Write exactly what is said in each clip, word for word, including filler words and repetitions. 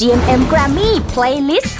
จี เอ็ม เอ็ม Grammy Playlist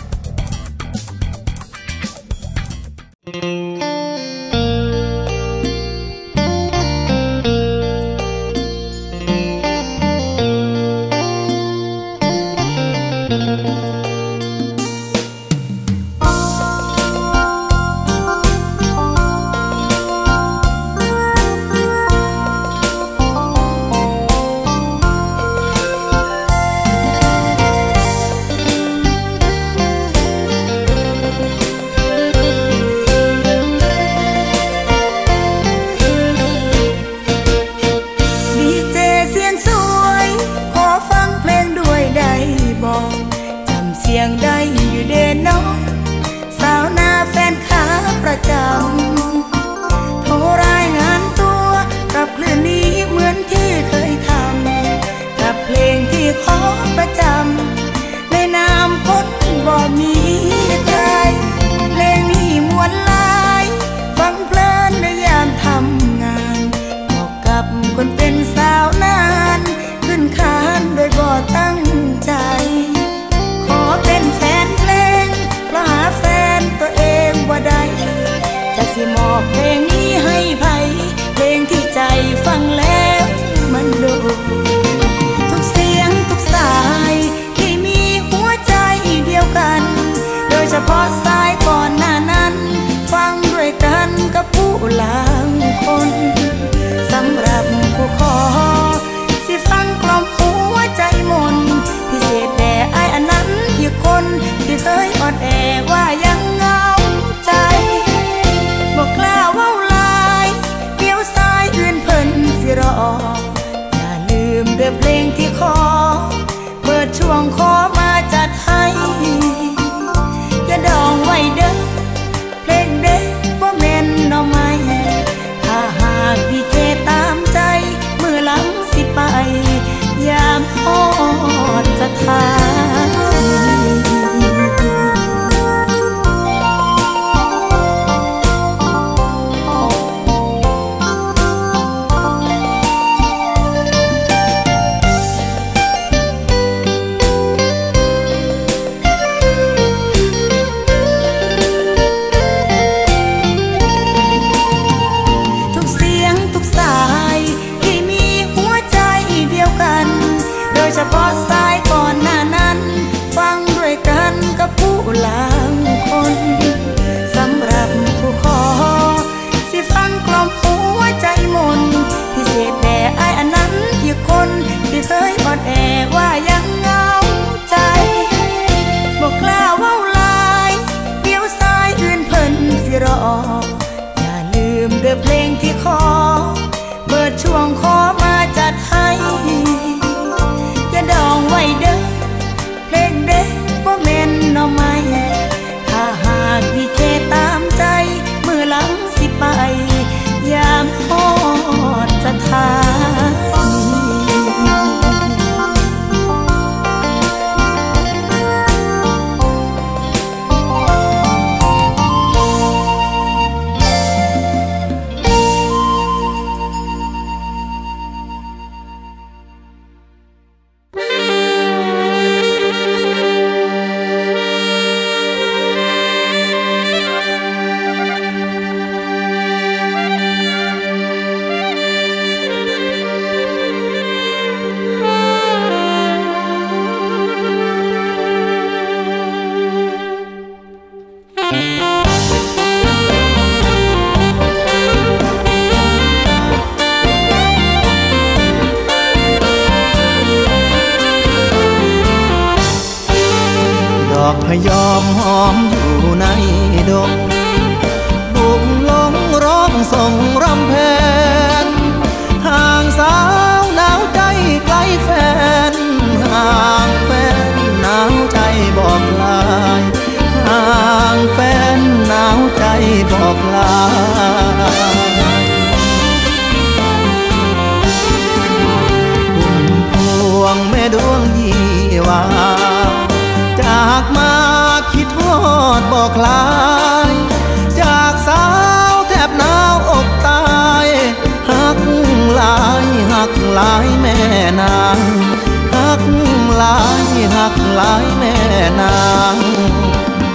ห หลายหักหลายแม่นาง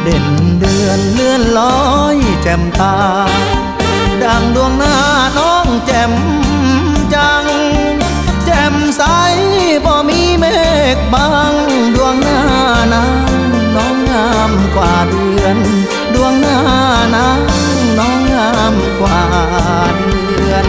เด่นเดือนเลื่อนลอยแจ่มตาดังดวงหน้าน้องแจ่มจังแจ่มใสบ่มีเมฆบังดวงหน้านั้นน้องงามกว่าเดือนดวงหน้านั้นน้องงามกว่าเดือน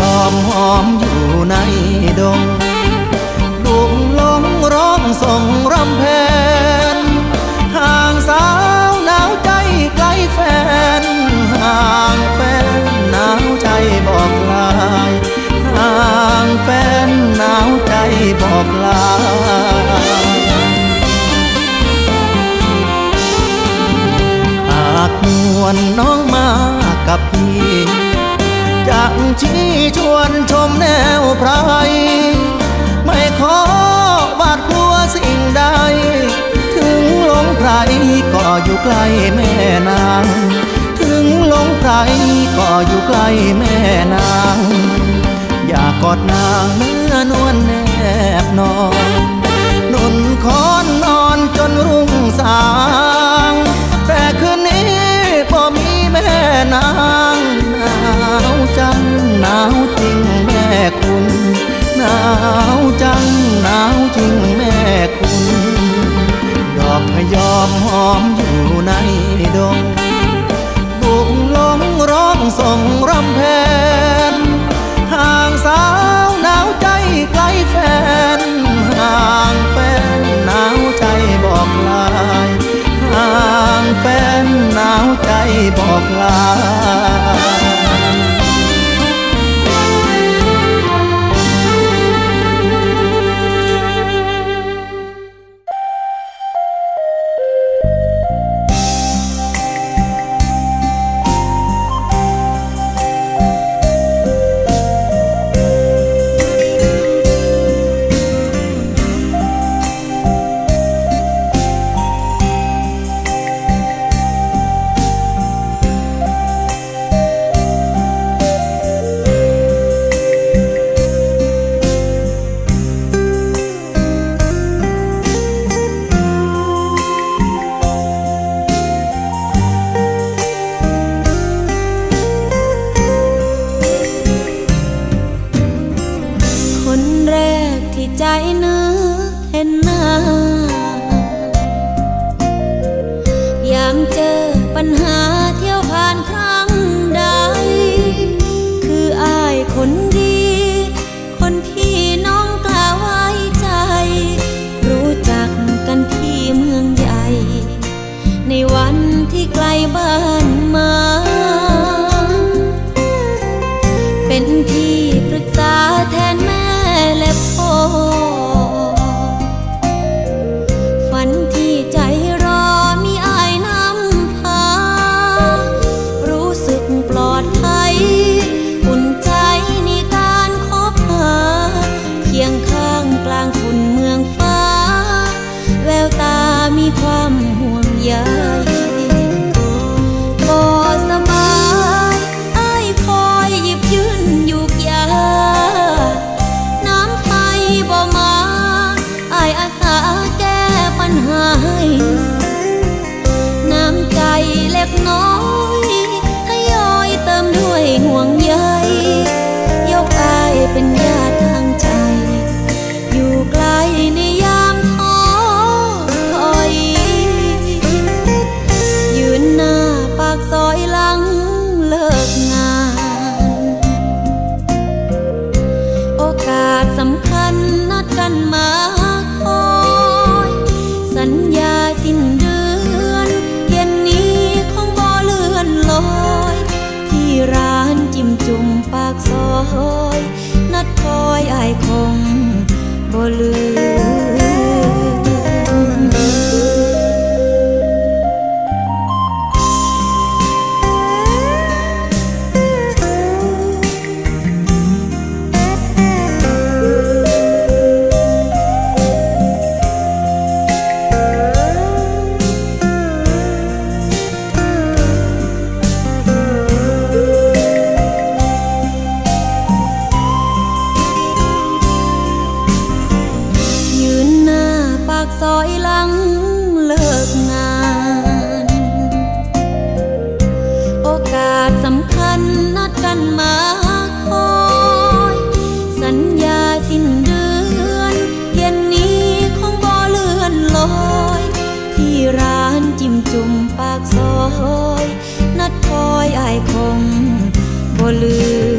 ยอมหอมอยู่ในดงดุ่มลงร้องส่งรำเพนห่างสาวหนาวใจไกลแฟนห่างแฟนหนาวใจบอกลายห่างแฟนหนาวใจบอกลายหากนวลน้องมากับพี่จังชี้ชวนชมแนวไพรไม่ขอบาดกลัวสิ่งใดถึงหลงไพรก็อยู่ใกล้แม่นางถึงหลงไพรก็อยู่ใกล้แม่นางอย่ากอดนางเนื้อนวลแนบนอนนุ่นคอนนอนจนรุ่งสางแต่คืนนี้พอมีแม่นางหนาวจังหนาวจริงแม่คุณหนาวจังหนาวจริงแม่คุณดอกพยอมหอมอยู่ในดงบุกลงร้องส่งรำเพนห่างสาวหนาวใจไกลแฟนห่างแฟนหนาวใจบอกลายห่างแฟนหนาวใจบอกลายบ่ลืม บ่ลืม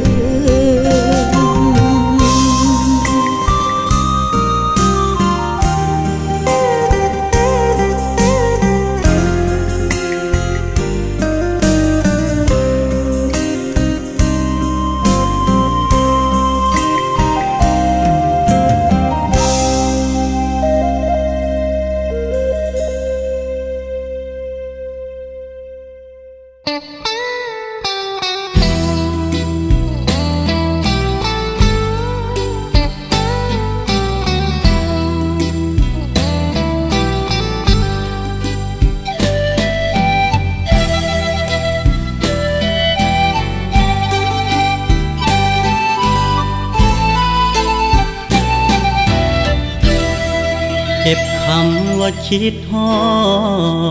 เก็บคำว่าคิดฮอ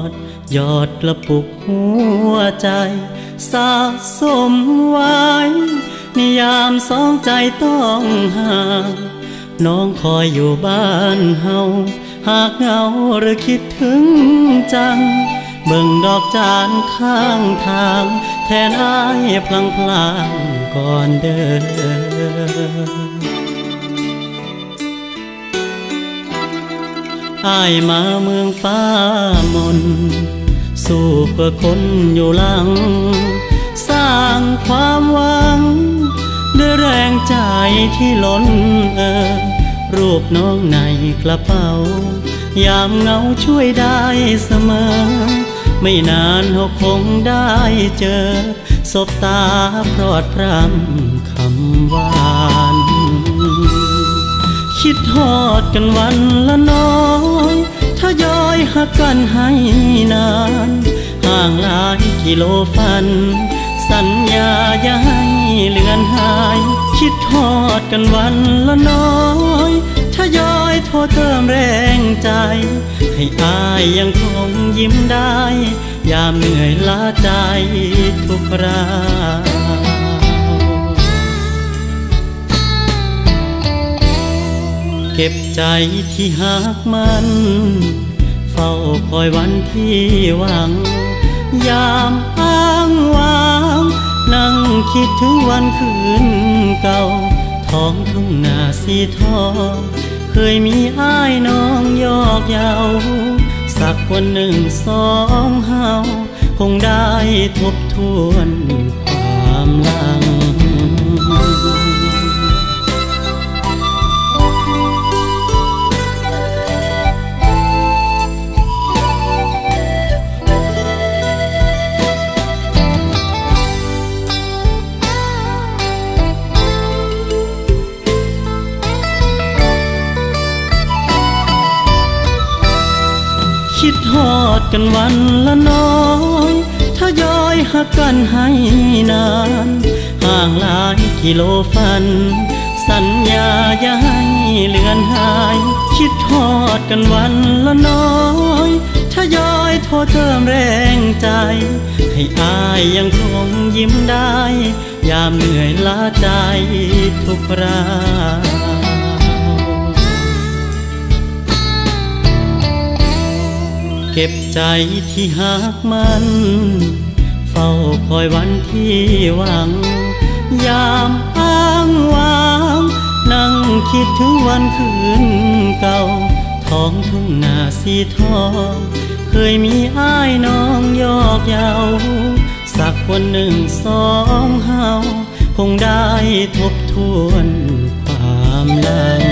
ดยอดกระปุกหัวใจสะสมไว้ในยามสองใจต้องห่างน้องคอยอยู่บ้านเฮาหากเหงาหรือคิดถึงจังเบิ่งดอกจานข้างทางแทนอ้ายพลังพลางก่อนเดินอ้ายมาเมืองฟ้ามนสู้เพื่อคนอยู่หลังสร้างความหวังด้วยแรงใจที่ล้นเอ่อรูปน้องในกระเป๋ายามเหงาช่วยได้เสมอไม่นานเราคงได้เจอสบตาพรอดพร่ำคำหวานคิดทอดกันวันละน้อยทยอยหักกันให้นานห่างหลายกิโลฟันสัญญาอย่าให้เลือนหายคิดทอดกันวันละน้อยทยอยโทรเติมแรงใจให้อ้ายยังคงยิ้มได้ยามเหนื่อยล้าใจทุกคราเก็บใจที่หักมันเฝ้าคอยวันที่หวังยามอ้างว้างนั่งคิดถึงวันคืนเก่าท้องทุ่งนาสีทองเคยมีอ้ายน้องยอกเยาสักวันหนึ่งสองเฮาคงได้ทบทวนความหลังคิดทอดกันวันละน้อยทยอยหักกันให้นานห่างหลายกิโลฟันสัญญาอย่าให้เลือนหายคิดทอดกันวันละน้อยทยอยโทรเติมแรงใจให้อ้ายยังคงยิ้มได้ยามเหนื่อยล้าใจทุกคราเก็บใจที่หักมันเฝ้าคอยวันที่หวังยามอ้างว้างนั่งคิดถึงวันคืนเก่าท้องทุ่งนาสีทองเคยมีอ้ายน้องยอกเยาสักวันหนึ่งสองเฮาคงได้ทบทวนความหลัง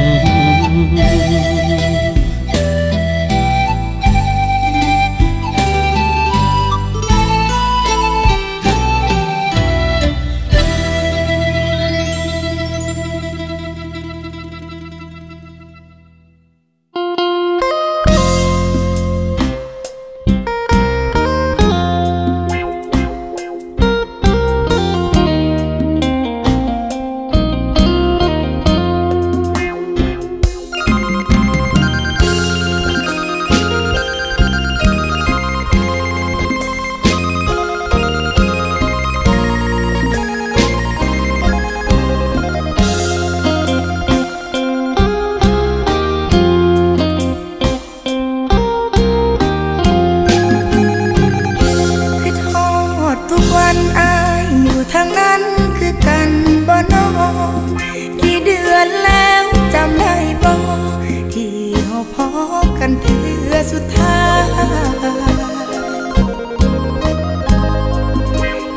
กันเถื่อสุดท้าย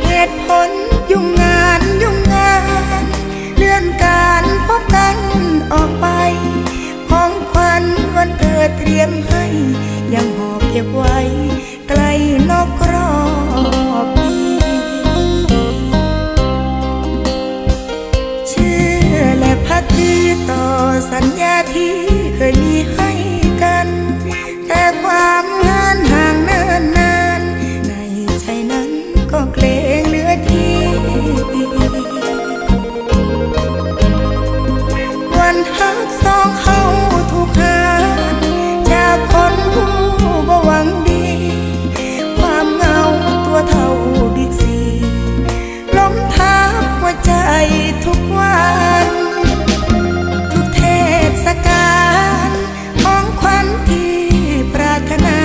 เหตุผลยุ่งงานยุ่งงานเลื่อนการพบกันออกไปของขวัญวันเกิดเตรียมให้ยังหอบเก็บไว้ไกลนอกกรอบเชื่อและพักดีต่อสัญญาที่เคยมีให้กันแต่ความงานห่างเนิ่นนานในใจนั้นก็เกรงเหลือที่วันหักสองเขาถูกหักจากคนผู้บ่หวังดีความเหงาตัวเท่าบิ๊กซีล้มทับหัวใจทุกวันทุกเทศกาลของขวัญที่ปรารถนา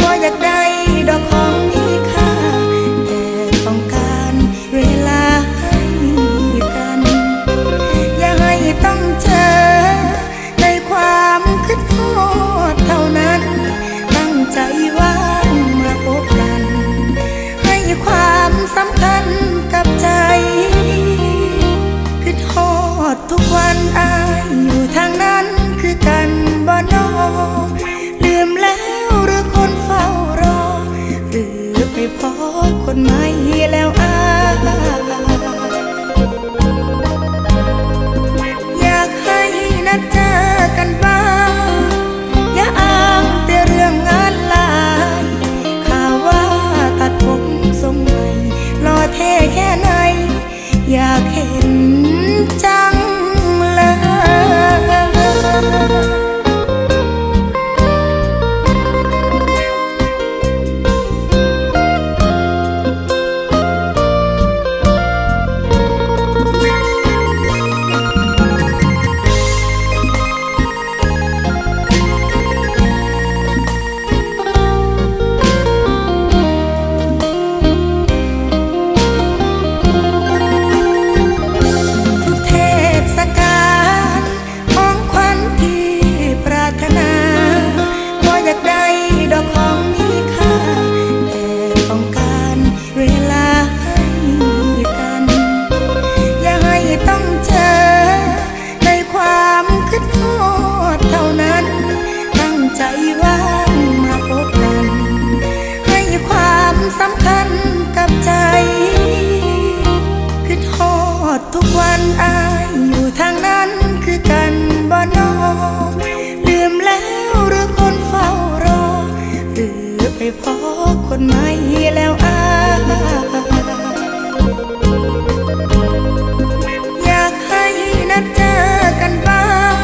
ก็อยากได้ดอกของมีค่าแต่ต้องการเวลาให้กันอย่าให้ต้องเจอในความคิดโทษเท่านั้นตั้งใจว่างมาพบกันให้ความสำคัญกับใจคิดโทษทุกวันอายอยู่ทางนั้นคือกันบ่นอลืมแล้วหรือคนเฝ้ารอหรือไปพอคนใหม่แล้วอายอยากให้นัดเจอกันบ้างอย่าอ้างแต่เรื่องงานลายข่าวว่าตัดผมทรงใหม่รอเท่แค่ไหนอยากเห็นจังเลยทุกวันอายอยู่ทางนั้นคือกันบ่นอลืมแล้วหรือคนเฝ้ารอหรือไปพอคนใหม่แล้วอายอยากให้นัดเจอกันบ้าง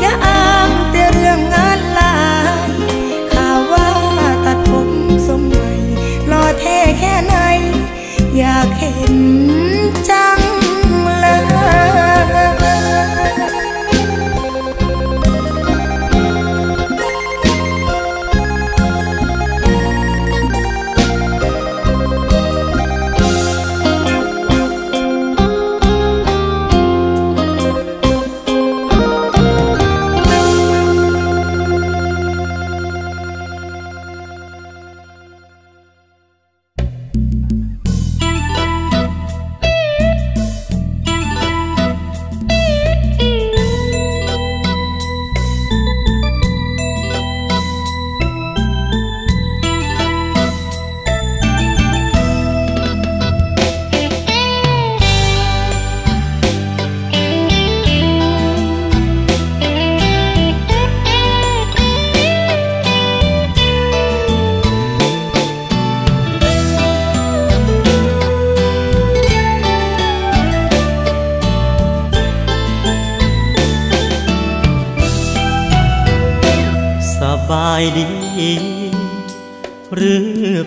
อย่าอ้างแต่เรื่องงานลายข่าวว่าตัดผมทรงใหม่รอเท่แค่ไหนอยากเห็นจังหรือ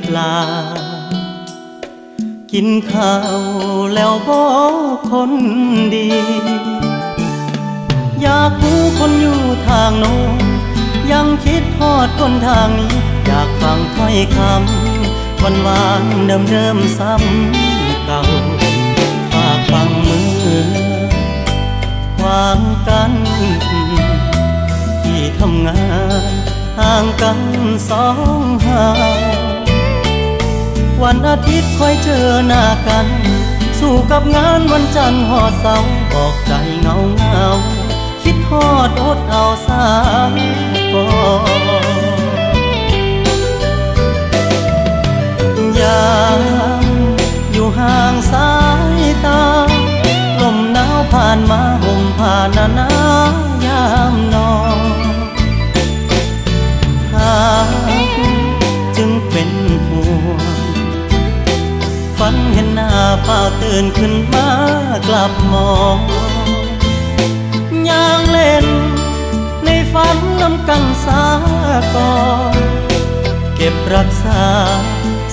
เปล่ากินข้าวแล้วบอกคนดีอยากรู้คนอยู่ทางโน้นยังคิดทอดคนทางนี้อยากฟังถ้อยคำวันวานเดิมเดิมซ้ำเก่าฝากฟังมือความกันที่ท ทำงานห่างกันสองห่างวันอาทิตย์ค่อยเจอหน้ากันสู่กับงานวันจันทร์หอดเสาออกใจเงาเงาคิดทอดอดเอาสามก่อนยังอยู่ห่างสายตาลมหนาวผ่านมาห่มผ่านหน้ายามนอนหากจึงเป็นห่วงฝันเห็นหน้าเฝ้าตื่นขึ้นมากลับมองย่างเล่นในฝันน้ำกังสาก่อนเก็บรักษา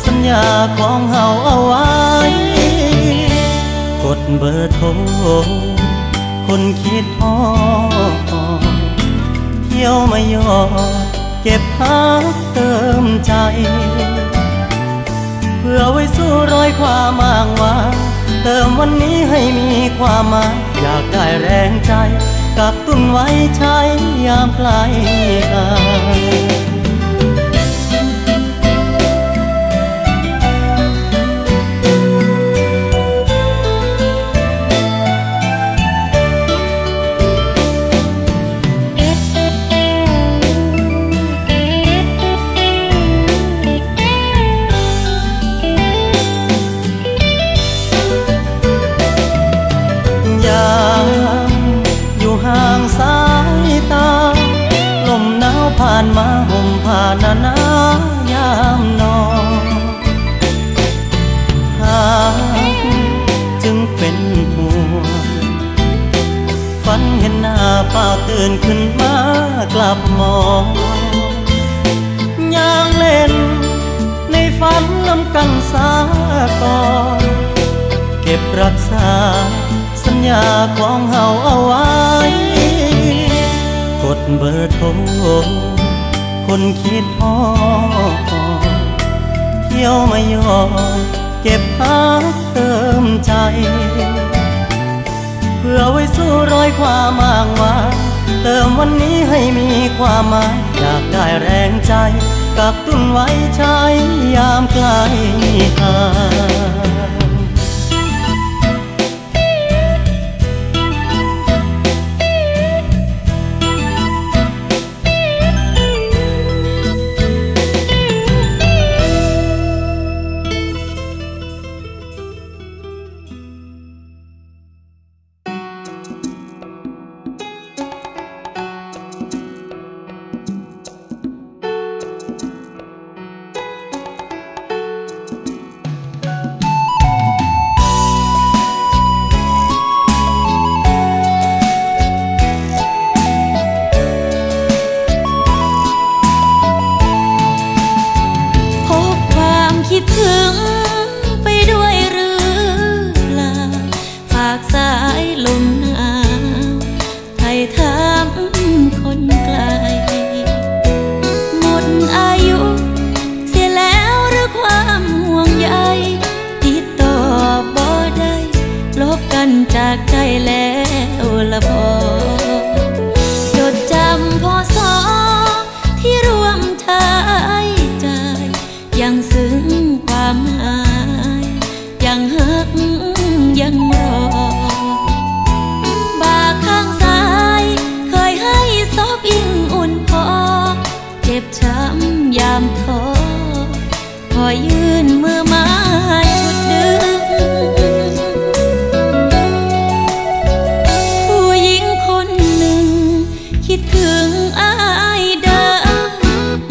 สัญญาของเฮาเอาไว้กดเบอร์โทรคนคิดฮอดเที่ยวมาหยอกเก็บฮักเติมใจเพื่อไว้สู้รอยความอ้างว้างเติมวันนี้ให้มีความหมายอยากได้แรงใจกักตุนไว้ใช้ยามไกลกันผ่านมาห่มผ่านหน้ายามนอนหากจึงเป็นห่วงฝันเห็นหน้าเฝ้าตื่นขึ้นมากลับมองย่างเล่นในฝันลำกังสาก่อนเก็บรักษาสัญญาของเฮาเอาไว้กดเบอร์โทรคนคิดฮอดเที่ยวมาหยอกเก็บฮักเติมใจเพื่อไว้สู้รอยความอ้างว้างเติมวันนี้ให้มีความหมายอยากได้แรงใจกักตุนไว้ใช้ยามไกลทางจากใจแล้วละพอจดจำพอสอที่ร่วมทายใจยังซึ้งความหายยังฮักยังรอบาข้างซ้ายเคยให้ซบอิ่งอุ่นพอเจ็บช้ำยามท้อพอยื่นมือมาชุดดึงถึงอายเด้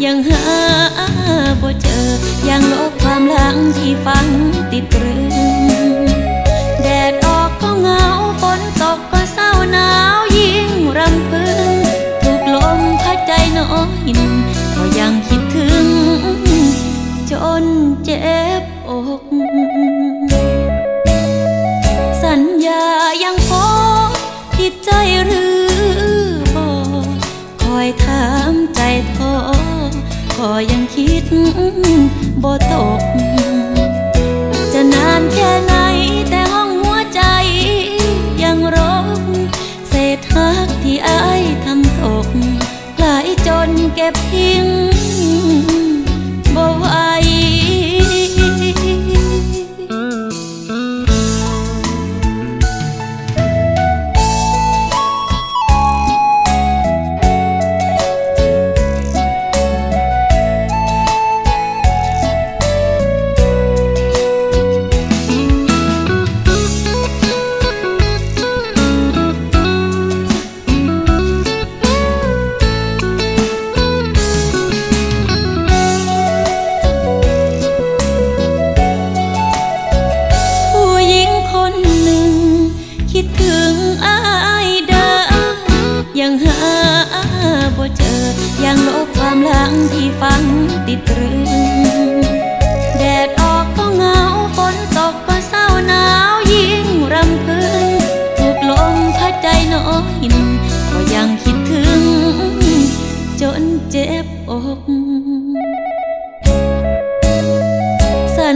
อยังหาบ่เจอยังลบความหลังที่ฝังติดตรึงแดดออกก็เหงาฝนตกก็เศร้าหนาวยิ่งรำพึงถูกลมพัดใจน้อยหนึ่งก็ยังคิดถึงจนเจ็บอกสัญญายังพอติดใจหรือคอยถามใจท้อพอยังคิดบ่ตกจะนานแค่ไหนแต่ห้องหัวใจยังรกเศษฮักที่อ้ายทำตกหลาย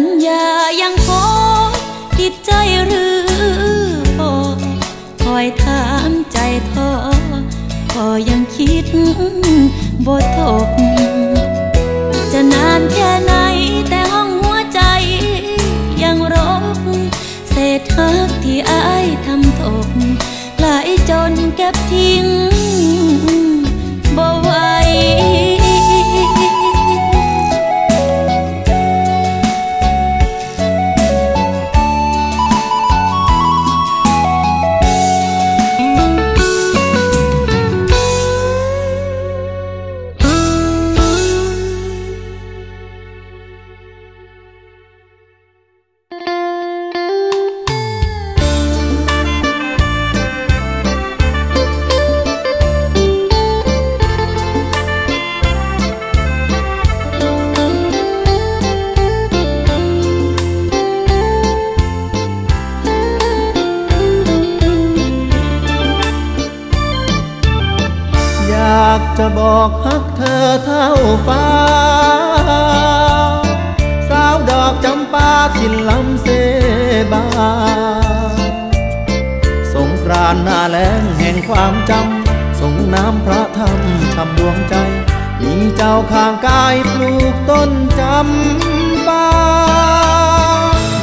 ญญายังคงติดใจหรือพอคอยถามใจท้อก็ยังคิดบ่ตกจะนานแค่ไหนแต่ห้องหัวใจยังรกเศษหักที่อ้ายทำตกไหลจนเก็บทิ้งบ่ไหวจะบอกฮักเธอเท่าฟ้าสาวดอกจำปาทินลำเสบาสงกรานต์หน้าแล้งแห่งความจำส่งน้ำพระธรรมทำดวงใจมีเจ้าข้างกายปลูกต้นจำปา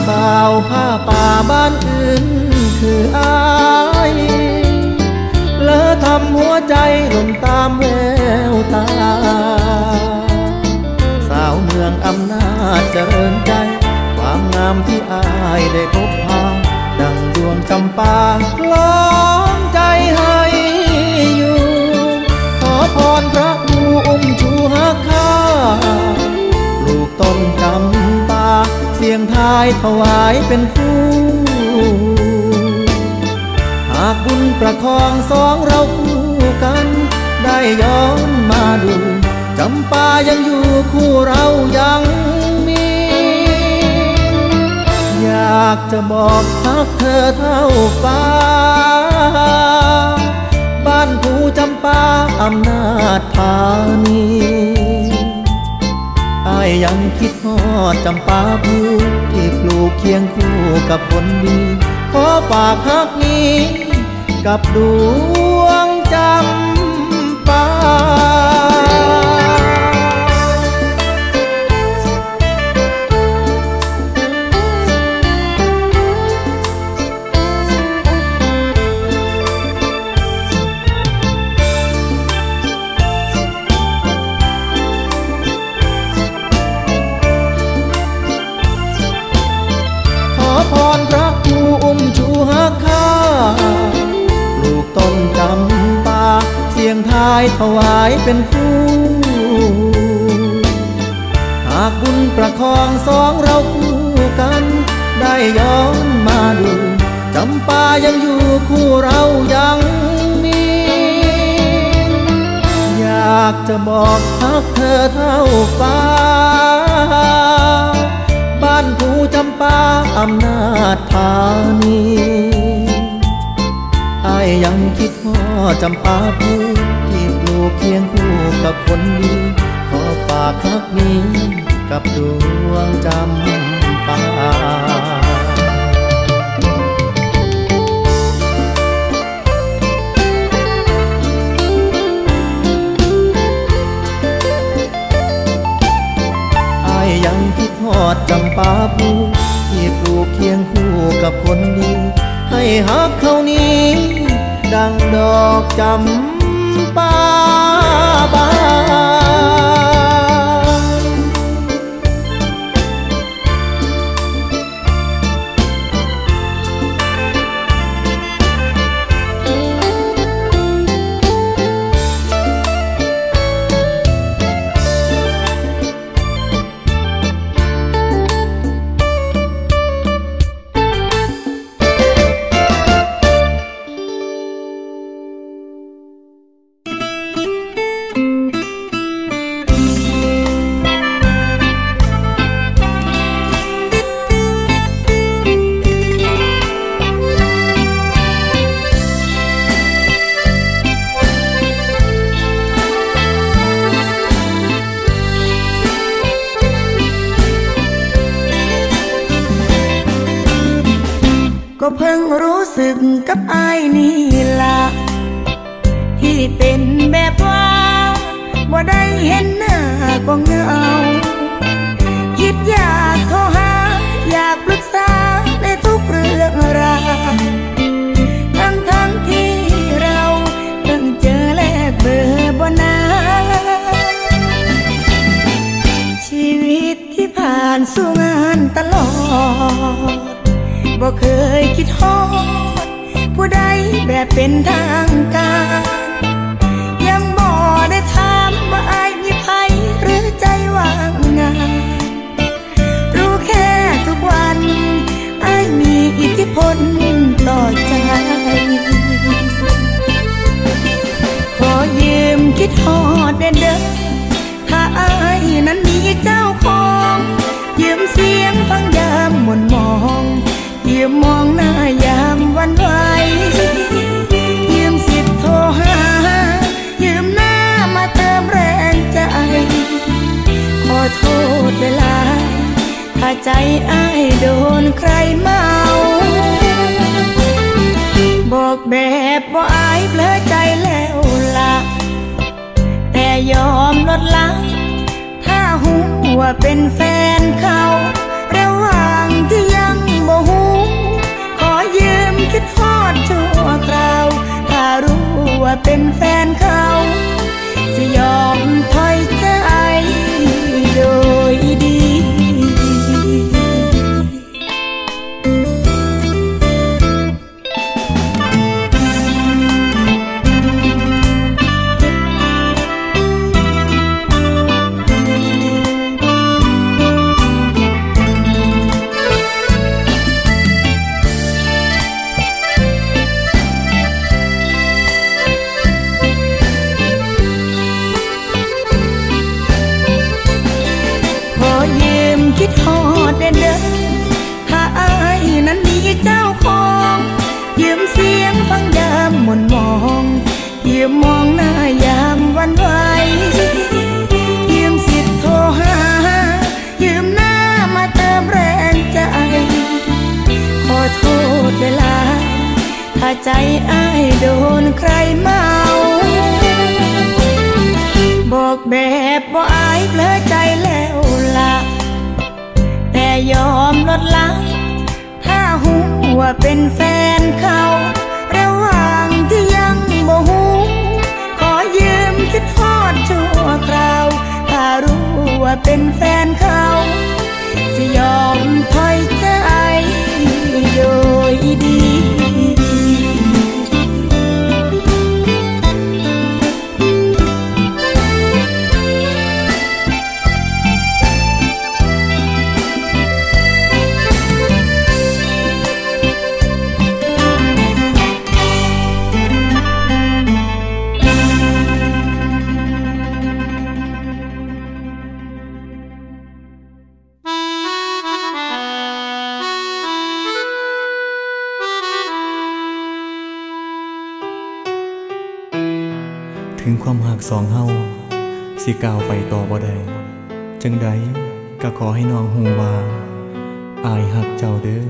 บ่าวผ้าป่าบ้านอื่นคืออ้ายเลอทำหัวใจหล่นตามแววตาสาวเมืองอำนาจเจริญใจความงามที่อายได้พบพาดังดวงจำปาล้อมใจให้อยู่ขอพรพระครูอุ้มชูฮักข้าลูกต้นจำปาเสียงทายถวายเป็นคู่หากบุญประคองสองเราคู่กันได้ย้อนมาดูจำปายังอยู่คู่เรายังมีอยากจะบอกฮักเธอเท่าฟ้าบ้านผู้จำปาอำนาจพานีอายยังคิดฮอดจำปาผู้ที่ปลูกเคียงคู่กับคนดีขอฝากฮักนี้กับดวงจำปาขอพรพระครูอุ้มชูฮักข้าต้นจำปาเสียงทายถวายเป็นคู่หากบุญประคองสองเราคู่กันได้ย้อนมาดูจำปายังอยู่คู่เรายังมีอยากจะบอกฮักเธอเท่าฟ้าบ้านผู้จำปาอำนาจพานีอายยังคิดฮอดจำปาผู้ที่ปลูกเคียงคู่กับคนดีขอฝากฮักนี้กับดวงจำปายังคิดฮอดจำปาผู้ที่ปลูกเคียงคู่กับคนดีให้ฮักเขานี้ดังดอกจำปาบาน ก็เพิ่งรู้สึกกับอายนี่ละที่เป็นแบบว่าบ่ได้เห็นหน้าก็เหงาคิดอยากโทรหาอยากปรึกษาในทุกเรื่องราวทั้งทั้งที่เราเพิ่งเจอแลกเบอร์บ่นานชีวิตที่ผ่านสู้งานตลอดบ่เคยคิดฮอดผู้ใดแบบเป็นทางการยังบ่ได้ถามว่าอายมีไผหรือใจว่างงานรู้แค่ทุกวันอายมีอิทธิพลต่อใจขอยืมคิดฮอดเด้อเด้อถ้าอายนั้นมีเจ้าของยืมเสียงฟังยามหม่นมองยืมมองหน้ายามวันไหวยืมสิทธิ์โทรหายืมหน้ามาเติมแรงใจขอโทษเวลาถ้าใจอ้ายโดนใครเมาบอกแบบว่าอายเผลอใจแล้วล่ะแต่ยอมลดละถ้าหูว่าเป็นแฟนเขาระหว่างที่ยังบ่หูขอยืมคิดฮอดชั่วคราวถ้ารู้ว่าเป็นแฟนเขาจะยอมถอยใจโดยดีมองหน้ายามวันไหวยืมสิทธิ์โทรหายืมหน้ามาเติมแรงใจขอโทษเวลาถ้าใจอ้ายโดนใครเมาบอกแบบว่าอายเผลอใจแล้วล่ะแต่ยอมลดละถ้าหูว่าเป็นแฟนเขาระหว่างที่ยังบ่หูยืมคิดฮอดชั่วคราวถ้ารู้ว่าเป็นแฟนเขาจะยอมถอยใจโดยดีความหักสองเฮาสิก้าวไปต่อบ่ได้จังใดก็ขอให้น้องฮู้ว่าอายหักเจ้าเด้อ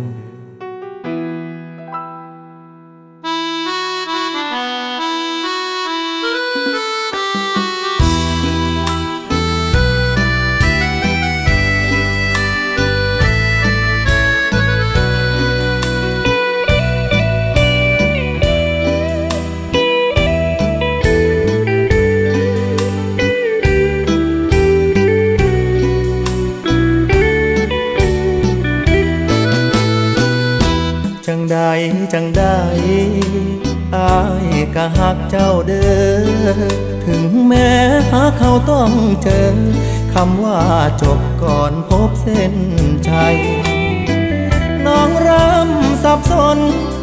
จังได้อายก็หักเจ้าเด้อถึงแม้หาเขาต้องเจอคำว่าจบก่อนพบเส้นชัยน้องเริ่มสับสน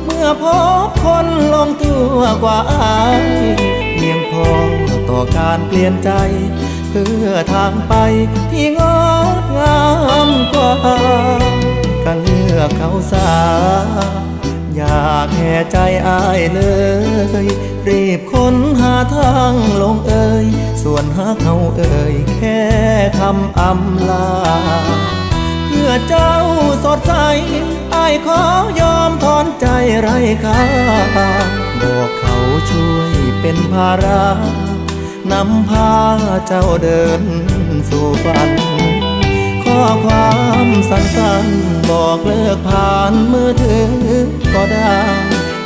เมื่อพบคนลงตัวกว่าอายเพียงพอต่อการเปลี่ยนใจเพื่อทางไปที่งดงามกว่าก็เลือกเขาซะอยากแห่ใจอายเลยรีบค้นหาทางลงเอ่ยส่วนหาเขาเอ่ยแค่คำอำลาเพื่ มื่อเจ้าสดใสอายขอยอมถอนใจไร้ค่าบอกเขาช่วยเป็นภาระนำพาเจ้าเดินสู่ฝันข้อความสั้นๆบอกเลิกผ่านมือถือก็ได้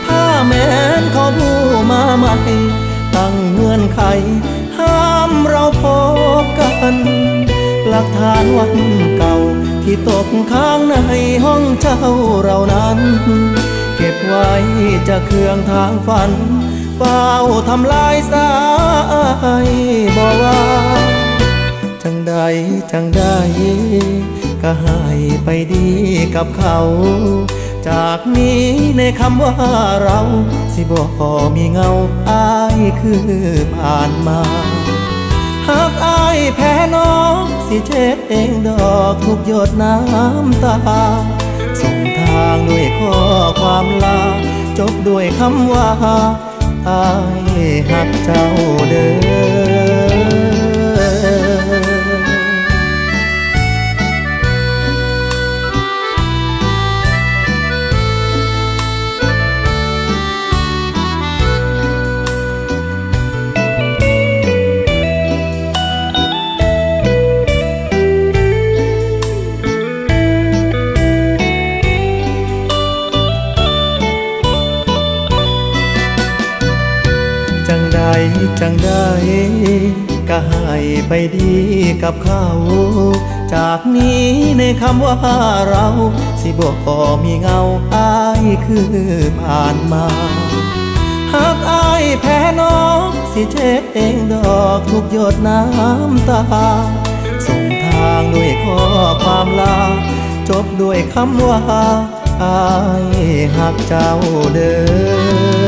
ถ้าแม้นเขาผู้มาใหม่ตั้งเงื่อนไขห้ามเราพบกันหลักฐานวันเก่าที่ตกค้างในห้องเช่าเรานั้นเก็บไว้จะเคืองทางฝันเฝ้าทำลายสายบอกว่าจังใดจังใดก็ให้ไปดีกับเขาจากนี้ในคำว่าเราสิบอกพอมีเงาอายคือผ่านมาหากอายแพ้น้องสิเช็ดเองดอกทุกหยดน้ำตาส่งทางด้วยข้อความลาจบด้วยคำว่าอายหักเจ้าเด้อจังได้ก็ให้ไปดีกับเขาจากนี้ในคำว่าเราสิบอกพอมีเงาอายคือผ่านมาหากอายแพ้น้องสิเช็ดเองดอกทุกหยดน้ำตาส่งทางด้วยข้อความลาจบด้วยคำว่าอายหักเจ้าเด้อ